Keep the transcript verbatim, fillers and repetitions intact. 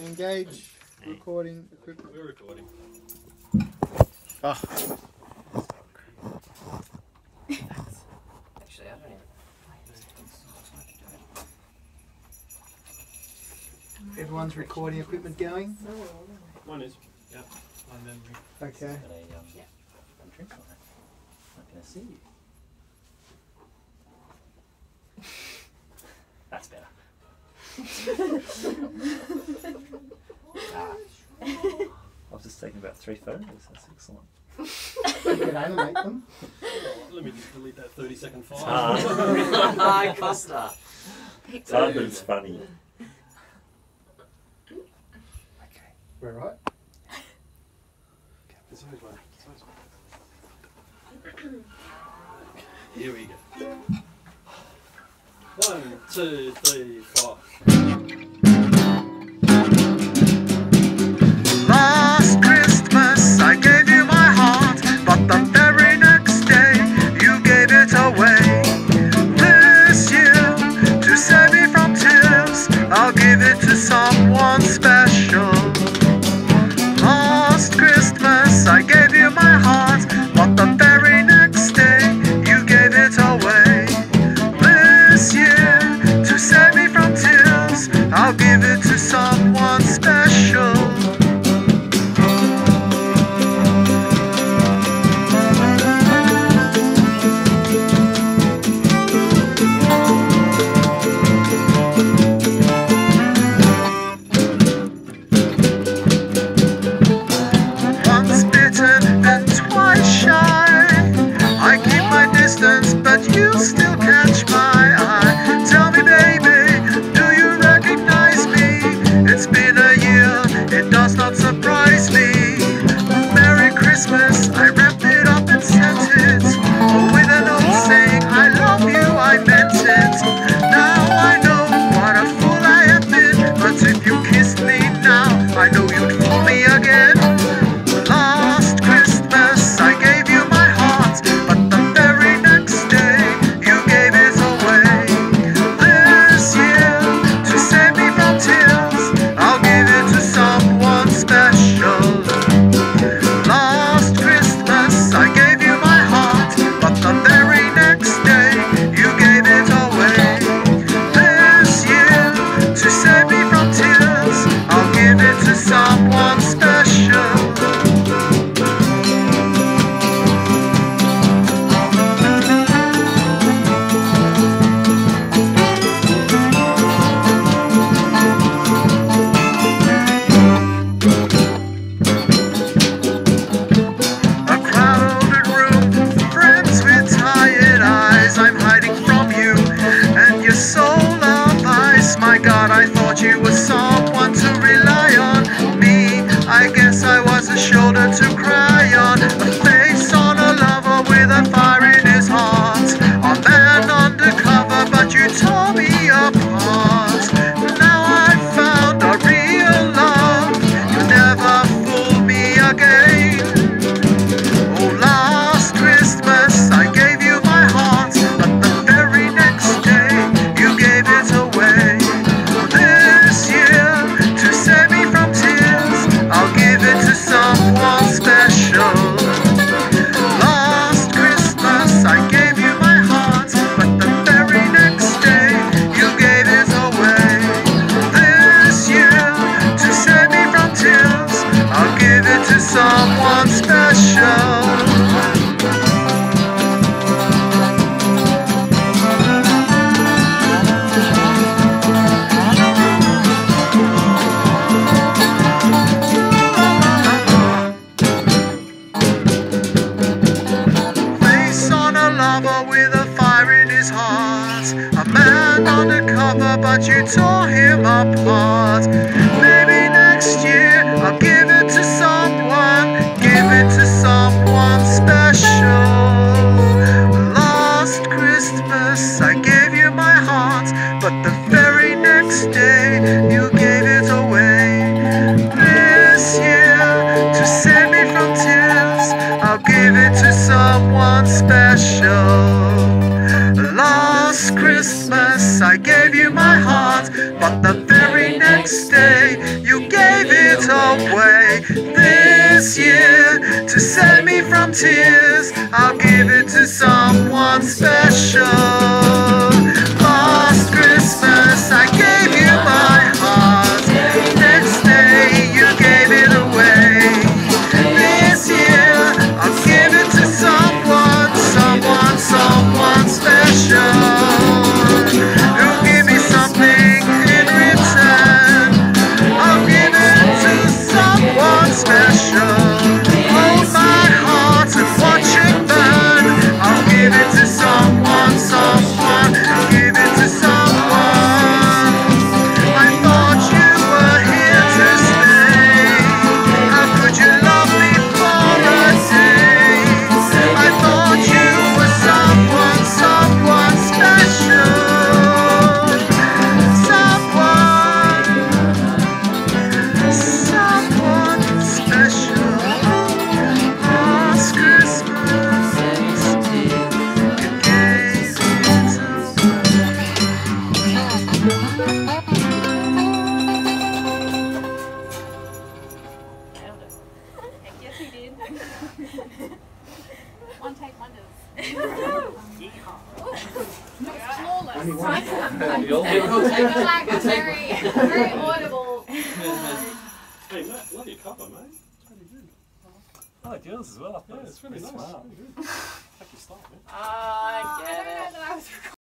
Engage recording equipment. We're recording. Oh. Actually, I don't even. Everyone's recording equipment going? Mine is. Yeah, my memory. Okay. Yeah. I'm drinking on that. Not going to see you. That's better. ah. I've just taken about three photos. That's excellent. You can animate them. Oh, let me just delete that thirty second file. Ah, ah Costa. Something's funny. We're right. It's always right. It's always right. Here we go. One, two, three, four. Last Christmas I gave you my heart, but the very next day you gave it away. This year, to save me from tears, I'll give it to someone special. I gave you my heart, but the very next day you gave it away. This year, to save me from tears, I'll give it to someone special. But you still catch my eye. Tell me, baby, do you recognize me? It's been a year, it does not surprise me. Merry Christmas, I wrapped it up and sent it, oh, with an old saying, I love you, I meant it. Now I know what a fool I have been, but if you kissed me now, I know you'd fool me again. Last Christmas I gave you my heart, but the I gave you my heart, but the very next day you a way this year to save me from tears. I'll give it to someone special. Last Christmas I gave you my heart, next day you gave it away. This year I'll give it to someone, someone, someone special. Who'll give me something in return. I'll give it to someone special. Hold my heart and watch it burn. I'll give it to someone, someone. I'll give it to someone. I thought you were here to stay. How could you love me for a day? I thought you were someone, someone special. Someone, someone special. Last Christmas, you gave Yes, he did. One take wonders. Flawless. They're like a very, very audible. Hey, Matt, love your cover, mate. It's really good. I like yours as well. I thought Yeah, it's really nice. Smart. Really good. Like your style, man. I get it.